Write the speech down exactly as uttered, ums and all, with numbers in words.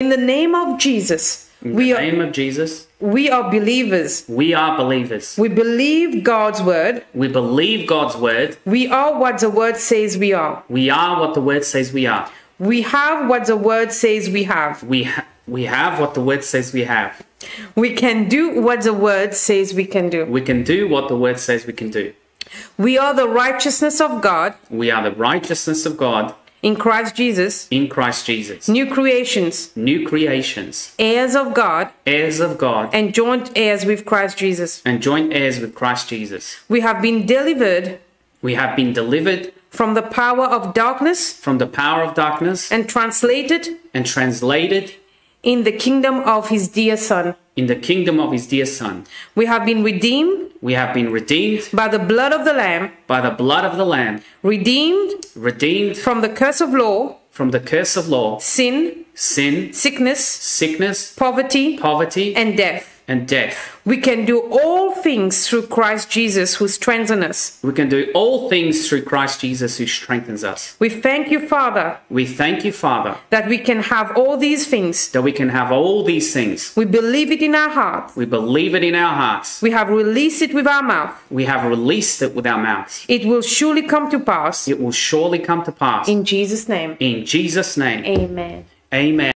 In the name of Jesus, in we the name are, of Jesus, we are believers. We are believers. We believe God's word. We believe God's word. We are what the word says we are. We are what the word says we are. We have what the word says we have. We ha we have what the word says we have. We can do what the word says we can do. We can do what the word says we can do. We are the righteousness of God. We are the righteousness of God. In Christ Jesus. In Christ Jesus. New creations. New creations. Heirs of God. Heirs of God. And joint heirs with Christ Jesus. And joint heirs with Christ Jesus. We have been delivered. We have been delivered. From the power of darkness. From the power of darkness. And translated. And translated. In the kingdom of his dear Son. In the kingdom of his dear Son. We have been redeemed. We have been redeemed. By the blood of the Lamb. By the blood of the Lamb. Redeemed. Redeemed. From the curse of law. From the curse of law. Sin. Sin. Sickness. Sickness. Poverty. Poverty. And death. And death. We can do all things through Christ Jesus who strengthens us. We can do all things through Christ Jesus who strengthens us. We thank you, Father. We thank you, Father. That we can have all these things. That we can have all these things. We believe it in our hearts. We believe it in our hearts. We have released it with our mouth. We have released it with our mouths. It will surely come to pass. It will surely come to pass. In Jesus' name. In Jesus' name. Amen. Amen.